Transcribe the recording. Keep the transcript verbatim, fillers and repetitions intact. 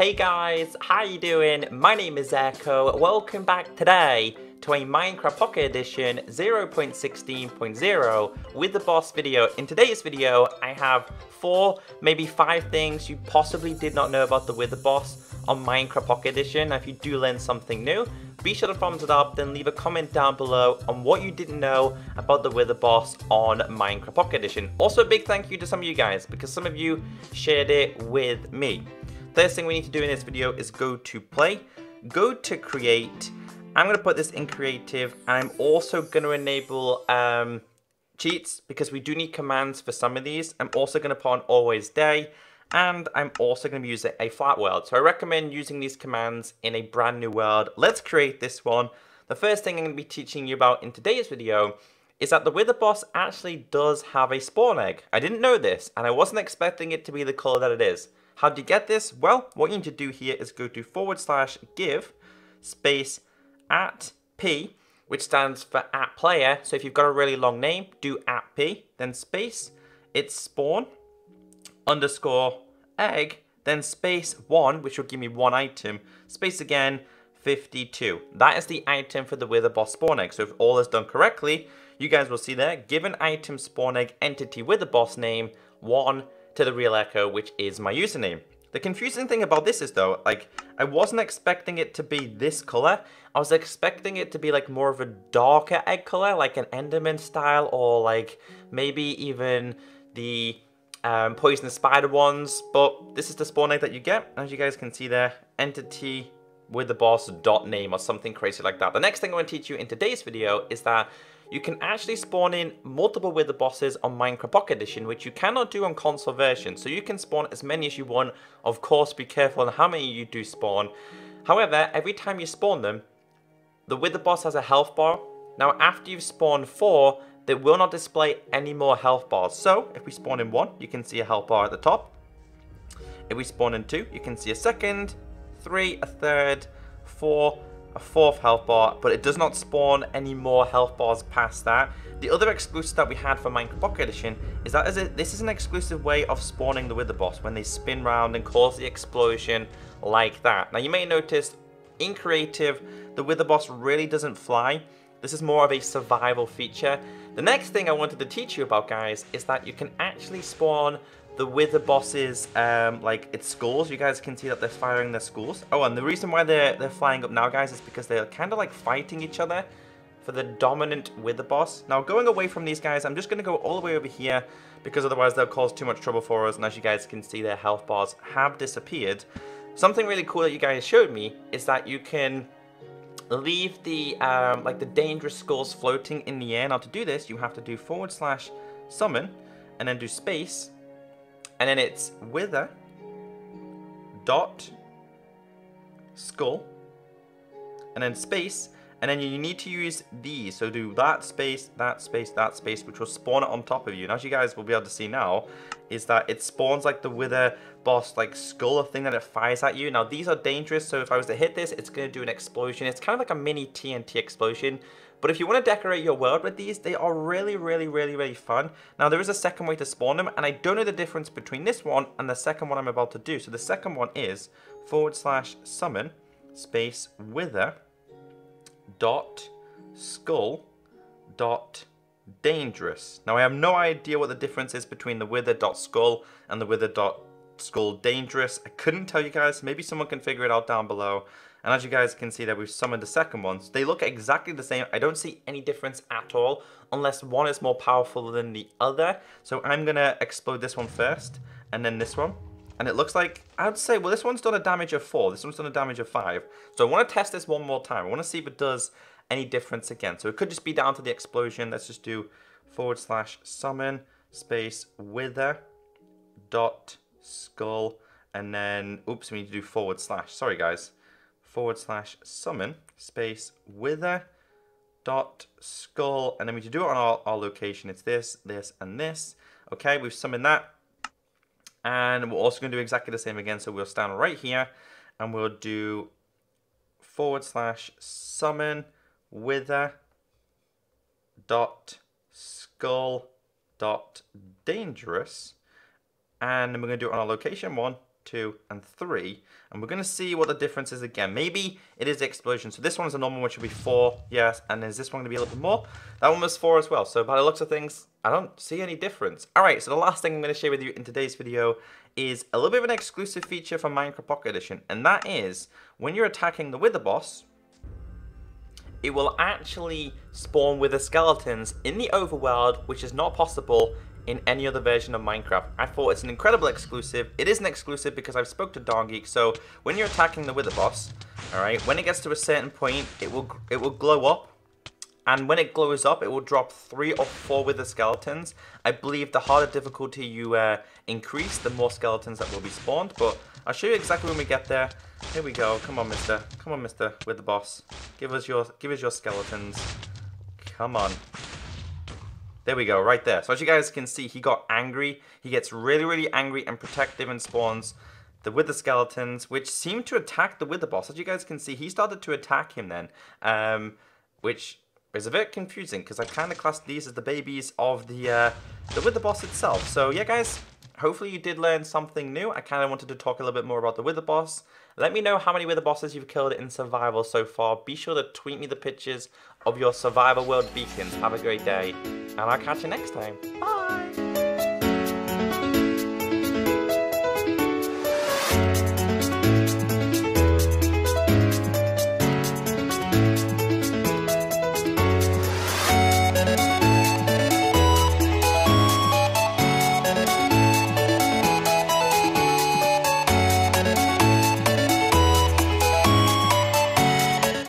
Hey guys, how you doing? My name is Echo. Welcome back today to a Minecraft Pocket Edition zero point sixteen point zero Wither-Boss video. In today's video, I have four, maybe five things you possibly did not know about the Wither-Boss on Minecraft Pocket Edition. Now, if you do learn something new, be sure to thumbs it up, then leave a comment down below on what you didn't know about the Wither-Boss on Minecraft Pocket Edition. Also, a big thank you to some of you guys, because some of you shared it with me. First thing we need to do in this video is go to play, go to create. I'm going to put this in creative, and I'm also going to enable um, cheats, because we do need commands for some of these. I'm also going to put on always day, and I'm also going to be using a flat world. So I recommend using these commands in a brand new world. Let's create this one. The first thing I'm going to be teaching you about in today's video is that the Wither-Boss actually does have a spawn egg. I didn't know this, and I wasn't expecting it to be the color that it is. How do you get this? Well, what you need to do here is go to forward slash give space at P, which stands for at player. So if you've got a really long name, do at P, then space, it's spawn underscore egg, then space one, which will give me one item, space again, fifty-two. That is the item for the Wither-Boss spawn egg. So if all is done correctly, you guys will see there, given item spawn egg entity Wither-Boss name one to the real Echo, which is my username. The confusing thing about this is though, like, I wasn't expecting it to be this color. I was expecting it to be like more of a darker egg color, like an Enderman style, or like maybe even the um, poisonous spider ones. But this is the spawn egg that you get. As you guys can see there, entity with the boss dot name or something crazy like that. The next thing I want to teach you in today's video is that you can actually spawn in multiple Wither bosses on Minecraft Pocket Edition, which you cannot do on console version. So you can spawn as many as you want. Of course, be careful on how many you do spawn. However, every time you spawn them, the Wither boss has a health bar. Now, after you've spawned four, they will not display any more health bars. So if we spawn in one, you can see a health bar at the top. If we spawn in two, you can see a second, three, a third, four, a fourth health bar, but it does not spawn any more health bars past that. The other exclusive that we had for Minecraft Pocket Edition is that is a, this is an exclusive way of spawning the Wither boss when they spin round and cause the explosion like that. Now you may notice in creative, the Wither boss really doesn't fly. This is more of a survival feature. The next thing I wanted to teach you about, guys, is that you can actually spawn the Wither bosses, um, like its skulls. You guys can see that they're firing their skulls. Oh, and the reason why they're, they're flying up now, guys, is because they're kind of like fighting each other for the dominant Wither boss. Now, going away from these guys, I'm just going to go all the way over here, because otherwise they'll cause too much trouble for us. And as you guys can see, their health bars have disappeared. Something really cool that you guys showed me is that you can leave the, um, like the dangerous skulls floating in the air. Now, to do this, you have to do forward slash summon and then do space. And then it's wither dot skull and then space, and then you need to use these. So do that space, that space, that space, which will spawn it on top of you. And as you guys will be able to see now, is that it spawns like the Wither boss, like skull or thing that it fires at you. Now these are dangerous, so if I was to hit this, it's gonna do an explosion. It's kind of like a mini T N T explosion. But if you want to decorate your world with these, they are really, really, really, really fun. Now, there is a second way to spawn them, and I don't know the difference between this one and the second one I'm about to do. So the second one is forward slash summon space wither dot skull dot dangerous. Now, I have no idea what the difference is between the wither dot skull and the wither dot skull dangerous. I couldn't tell you guys. Maybe someone can figure it out down below. And as you guys can see that we've summoned the second one. So they look exactly the same. I don't see any difference at all, unless one is more powerful than the other. So I'm gonna explode this one first, and then this one. And it looks like, I would say, well, this one's done a damage of four, this one's done a damage of five. So I wanna test this one more time. I wanna see if it does any difference again. So it could just be down to the explosion. Let's just do forward slash summon space wither dot skull, and then, oops, we need to do forward slash, sorry guys. forward slash summon space wither dot skull, and then we need to do it on our, our location. It's this, this, and this. Okay, we've summoned that, and we're also going to do exactly the same again. So we'll stand right here, and we'll do forward slash summon wither dot skull dot dangerous, and then we're going to do it on our location. One, two, and three. And we're going to see what the difference is again. Maybe it is the explosion. So this one is a normal, which would be four, yes. And is this one going to be a little bit more? That one was four as well. So by the looks of things, I don't see any difference. All right, so the last thing I'm going to share with you in today's video is a little bit of an exclusive feature from Minecraft Pocket Edition. And that is, when you're attacking the Wither-Boss, it will actually spawn Wither skeletons in the overworld, which is not possible in any other version of Minecraft. I thought it's an incredible exclusive. It is an exclusive because I've spoke to Darn Geek. So when you're attacking the Wither-Boss, all right, when it gets to a certain point, it will it will glow up. And when it glows up, it will drop three or four Wither skeletons. I believe the harder difficulty you uh, increase, the more skeletons that will be spawned. But I'll show you exactly when we get there. Here we go. Come on, mister. Come on, mister Wither-Boss. Give us your give us your skeletons. Come on. There we go, right there. So as you guys can see, he got angry. He gets really, really angry and protective and spawns the Wither skeletons, which seem to attack the Wither-Boss. As you guys can see, he started to attack him then, um, which is a bit confusing because I kind of classed these as the babies of the, uh, the Wither-Boss itself. So yeah, guys, hopefully you did learn something new. I kind of wanted to talk a little bit more about the Wither-Boss. Let me know how many Wither-Bosses you've killed in survival so far. Be sure to tweet me the pictures of your survival world beacons. Have a great day, and I'll catch you next time. Bye!